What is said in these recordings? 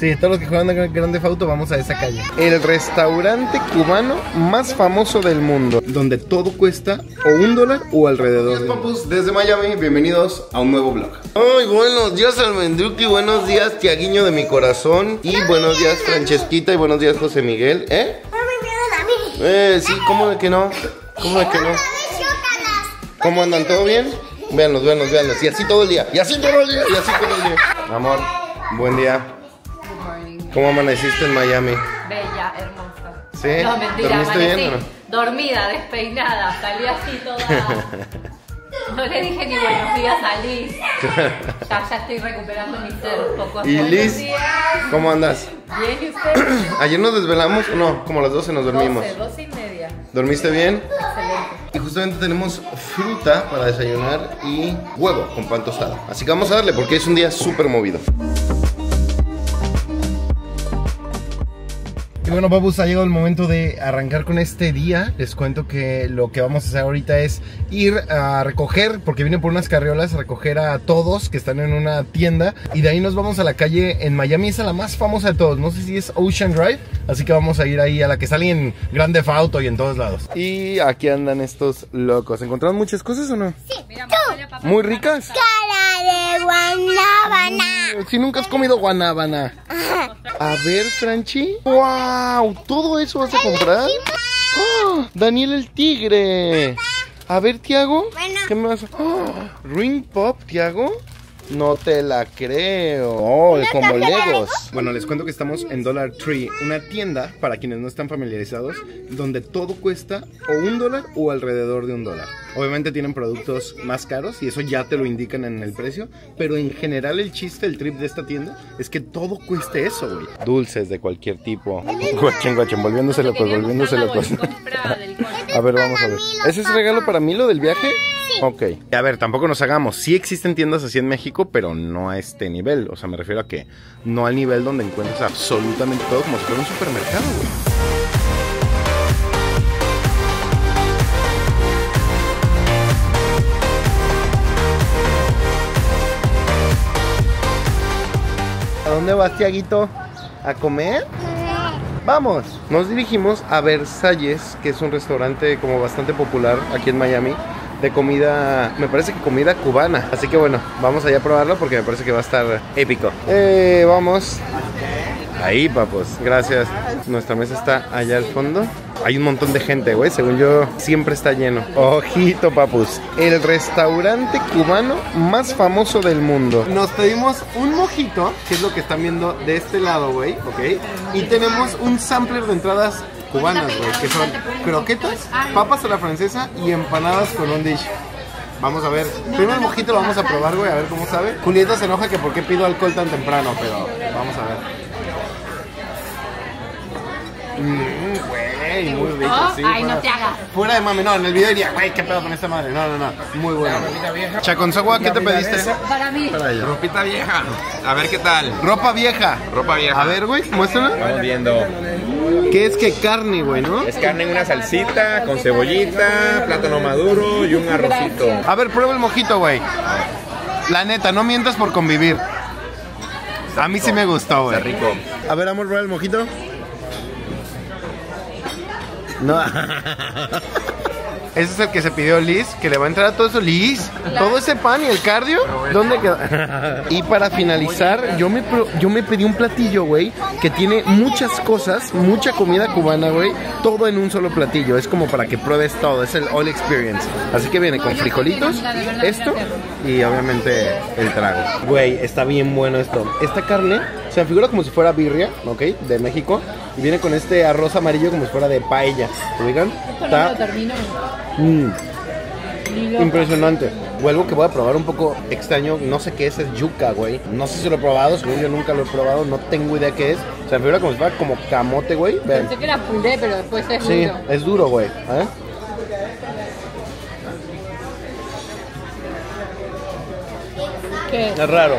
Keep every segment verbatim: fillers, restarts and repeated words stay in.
Sí, todos los que juegan a Grand Theft Auto vamos a esa calle. El restaurante cubano más famoso del mundo, donde todo cuesta o un dólar o alrededor de... Papus, desde Miami, bienvenidos a un nuevo vlog. Ay, buenos días Almendruki, buenos días Tiaguiño de mi corazón. Y buenos días Francesquita y buenos días José Miguel, ¿eh? Eh, sí, ¿cómo de que no? ¿Cómo de que no? ¿Cómo andan? ¿Todo bien? Véanlos, véanlos, véanlos. Y así todo el día, y así todo el día, y así todo el día. Amor, buen día. ¿Cómo amaneciste en Miami? Bella, hermosa. ¿Sí? No, mentira, ¿dormiste bien o no? Dormida, despeinada, salí así toda... No le dije ni buenos días a Liz. Ya, ya estoy recuperando mi ser poco a poco. ¿Y Liz? Días. ¿Cómo andas? Bien, ¿y usted? ¿Ayer nos desvelamos o no? Como a las doce nos dormimos. doce, doce y media. ¿Dormiste bien? Excelente. Y justamente tenemos fruta para desayunar y huevo con pan tostado. Así que vamos a darle porque es un día súper movido. Y bueno, papus, ha llegado el momento de arrancar con este día. Les cuento que lo que vamos a hacer ahorita es ir a recoger, porque vienen por unas carriolas, a recoger a todos que están en una tienda. Y de ahí nos vamos a la calle en Miami, esa es la más famosa de todos. No sé si es Ocean Drive, así que vamos a ir ahí a la que sale en Grand Theft Auto y en todos lados. Y aquí andan estos locos. ¿Encontraron muchas cosas o no? Sí, mira, ¿tú? ¿Muy ricas? Cara de guanábana. Si nunca has comido guanábana. A ver, Franchi. ¡Wow! ¡Wow! ¿Todo eso vas a comprar? ¡Oh! ¡Daniel el tigre! A ver, Tiago. ¿Qué me vas a...? ¡Oh! ¿Ring Pop, Tiago? No te la creo. Oh, como Legos. Bueno, les cuento que estamos en Dollar Tree, una tienda, para quienes no están familiarizados, donde todo cuesta o un dólar o alrededor de un dólar. Obviamente tienen productos más caros y eso ya te lo indican en el precio, pero en general el chiste, el trip de esta tienda es que todo cueste eso, güey. Dulces de cualquier tipo. Guachín, guachín, volviéndose locos, volviéndose locos. A ver, vamos a ver. ¿Ese es regalo para mí lo del viaje? Ok, a ver, tampoco nos hagamos. Sí existen tiendas así en México, pero no a este nivel. O sea, me refiero a que no al nivel donde encuentras absolutamente todo como si fuera un supermercado, güey. ¿A dónde vas, Tiaguito? ¿A comer? Vamos, nos dirigimos a Versalles, que es un restaurante como bastante popular aquí en Miami, de comida, me parece que comida cubana. Así que bueno, vamos allá a probarlo porque me parece que va a estar épico. Eh, vamos. Ahí, papos, gracias. Nuestra mesa está allá al fondo. Hay un montón de gente, güey, según yo siempre está lleno. Ojito, papus. El restaurante cubano más famoso del mundo. Nos pedimos un mojito, que es lo que están viendo de este lado, güey, ok. Y tenemos un sampler de entradas cubanas, güey, que son croquetas, papas a la francesa y empanadas con un dish. Vamos a ver, primero el mojito lo vamos a probar, güey, a ver cómo sabe. Julieta se enoja que por qué pido alcohol tan temprano, pero vamos a ver. Mmm, güey, muy rico, sí. Ay, no te hagas. Fuera de mami, no, en el video diría, güey, qué pedo con esta madre, no, no, no, muy bueno. Chaconzagua, ¿qué te pediste? Para mí. Para ella. Ropita vieja, a ver qué tal. Ropa vieja. Ropa vieja. A ver, güey, muéstralo. Vamos viendo. ¿Qué es que carne, güey, no? Es carne en una salsita, con cebollita, plátano maduro y un arrocito. A ver, prueba el mojito, güey. La neta, no mientas por convivir. A mí sí me gustó, güey. Está rico. A ver, amor, prueba el mojito. No. Ese es el que se pidió Liz, que le va a entrar a todo eso. Liz, todo ese pan y el cardio, ¿dónde quedó? Y para finalizar, yo me, pro, yo me pedí un platillo, güey, que tiene muchas cosas, mucha comida cubana, güey, todo en un solo platillo. Es como para que pruebes todo, es el all experience. Así que viene con frijolitos, esto y obviamente el trago. Güey, está bien bueno esto. Esta carne se me figura como si fuera birria, ¿ok? De México. Y viene con este arroz amarillo como si fuera de paella. ¿Oigan? Está... Mm. Impresionante. Vuelvo que voy a probar un poco extraño. No sé qué es, es yuca, güey. No sé si lo he probado, según yo nunca lo he probado. No tengo idea qué es. Se me figura como si fuera como camote, güey. Ven. Pensé que era puré, pero después es sí, duro. Sí, es duro, güey. ¿Eh? ¿Qué es? Es raro.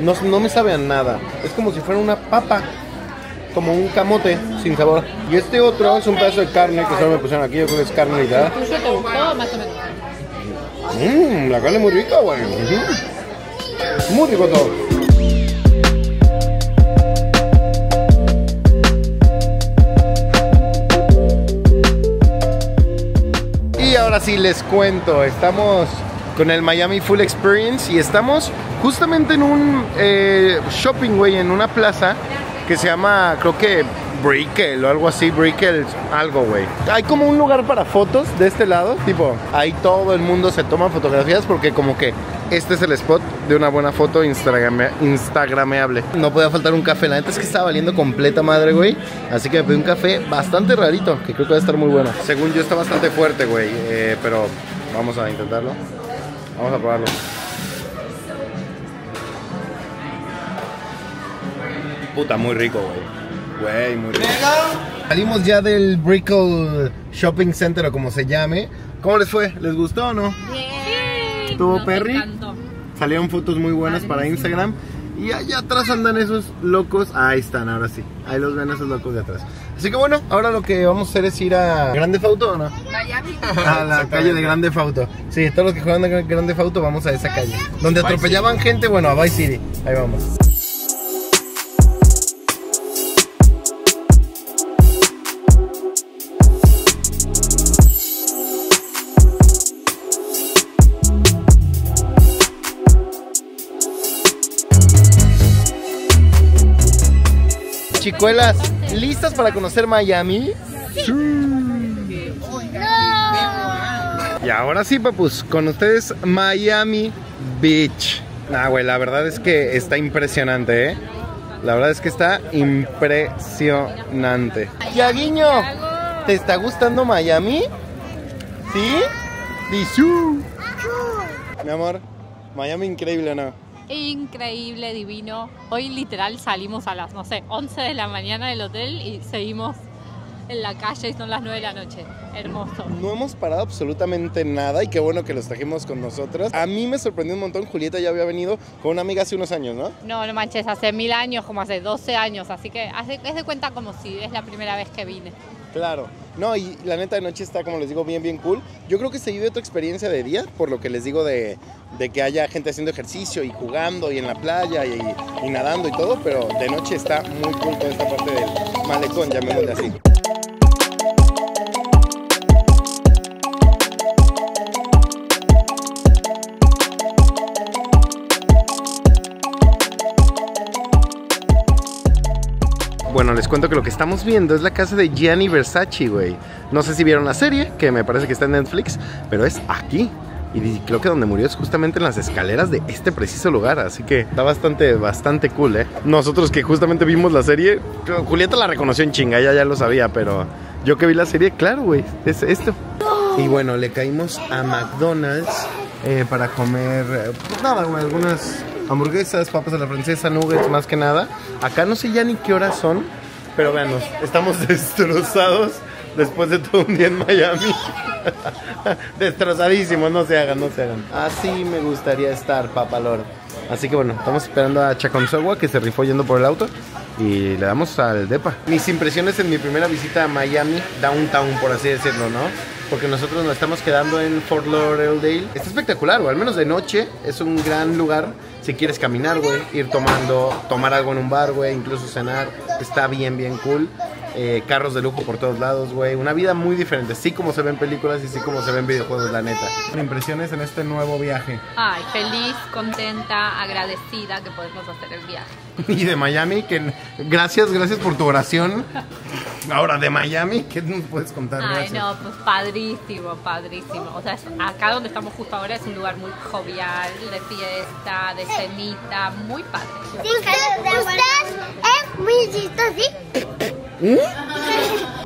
No, no me sabe a nada. Es como si fuera una papa. Como un camote sin sabor. Y este otro es un pedazo de carne que solo me pusieron aquí. Yo creo que es carne y tal. ¿Tuyo te gustó más o menos? Mmm, la carne muy rica, güey. Muy rico todo. si les cuento, estamos con el Miami Full Experience y estamos justamente en un eh, shopping, güey, en una plaza que se llama, creo que Brickell o algo así, Brickell algo, güey. Hay como un lugar para fotos de este lado, tipo, ahí todo el mundo se toma fotografías porque como que este es el spot de una buena foto instagrame, instagrameable. No podía faltar un café, la neta es que estaba valiendo completa madre, güey. Así que me pedí un café bastante rarito, que creo que va a estar muy bueno. Según yo está bastante fuerte, güey, eh, pero vamos a intentarlo. Vamos a probarlo. Puta, muy rico, güey. Güey, muy bien. Salimos ya del Brickell Shopping Center o como se llame. ¿Cómo les fue? ¿Les gustó o no? Sí. Estuvo perri. Salieron fotos muy buenas para Instagram. Y allá atrás andan esos locos. Ahí están, ahora sí. Ahí los ven esos locos de atrás. Así que bueno, ahora lo que vamos a hacer es ir a Grand Theft Auto, ¿o no? Miami. A la calle de Grand Theft Auto. Sí, todos los que juegan a Grand Theft Auto vamos a esa calle. Donde atropellaban gente, bueno, a Vice City. Ahí vamos. Chicuelas, ¿listas para conocer Miami? Sí. No. Y ahora sí, papus, con ustedes Miami Beach. Nah, güey, la verdad es que está impresionante, ¿eh? La verdad es que está impresionante. Yaguiño, ¿te está gustando Miami? ¿Sí? ¡Bisú! Mi amor, Miami increíble, ¿no? Increíble, divino. Hoy literal salimos a las, no sé, once de la mañana del hotel y seguimos en la calle y son las nueve de la noche. Hermoso. No hemos parado absolutamente nada y qué bueno que los trajimos con nosotros. A mí me sorprendió un montón. Julieta ya había venido con una amiga hace unos años, ¿no? No, no manches, hace mil años, como hace doce años. Así que hace, es de cuenta como si es la primera vez que vine. Claro. No, y la neta de noche está, como les digo, bien, bien cool. Yo creo que se vive tu experiencia de día, por lo que les digo de, de que haya gente haciendo ejercicio y jugando y en la playa y, y nadando y todo, pero de noche está muy cool toda esta parte del malecón, llamémosle así. Bueno, les cuento que lo que estamos viendo es la casa de Gianni Versace, güey. No sé si vieron la serie, que me parece que está en Netflix, pero es aquí. Y creo que donde murió es justamente en las escaleras de este preciso lugar. Así que está bastante, bastante cool, ¿eh? Nosotros que justamente vimos la serie, Julieta la reconoció en chinga, ella ya lo sabía, pero yo que vi la serie, claro, güey, es esto. Y bueno, le caímos a McDonald's eh, para comer, eh, pues nada, güey, algunas hamburguesas, papas a la francesa, nuggets, más que nada. Acá no sé ya ni qué horas son, pero véanos, estamos destrozados después de todo un día en Miami. Destrozadísimos, no se hagan, no se hagan. Así me gustaría estar, papalor. Así que bueno, estamos esperando a Chaconzogua, que se rifó yendo por el auto, y le damos al depa. Mis impresiones en mi primera visita a Miami Downtown, por así decirlo, ¿no? Porque nosotros nos estamos quedando en Fort Lauderdale. Está espectacular, o al menos de noche. Es un gran lugar si quieres caminar, güey. Ir tomando, tomar algo en un bar, güey. Incluso cenar. Está bien, bien cool. Eh, carros de lujo por todos lados, güey. Una vida muy diferente. Sí como se ven películas y sí como se ven videojuegos, la neta. Impresiones en este nuevo viaje. Ay, feliz, contenta, agradecida que podemos hacer el viaje. Y de Miami, que gracias, gracias por tu oración. Ahora, de Miami, ¿qué nos puedes contar? Ay, gracias. No, pues padrísimo, padrísimo. O sea, acá donde estamos justo ahora es un lugar muy jovial, de fiesta, de cenita, muy padre. Sí, usted, usted es muy chistoso, ¿sí? ¿Eh?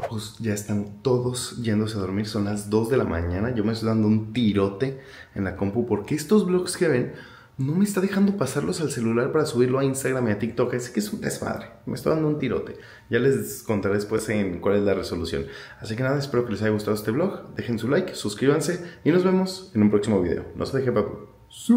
Pues ya están todos yéndose a dormir, son las dos de la mañana. Yo me estoy dando un tirote en la compu porque estos vlogs que ven no me está dejando pasarlos al celular para subirlo a Instagram y a TikTok. Así que es un desmadre, me estoy dando un tirote. Ya les contaré después en cuál es la resolución. Así que nada, espero que les haya gustado este vlog. Dejen su like, suscríbanse y nos vemos en un próximo video. No se deje, papu. Sí.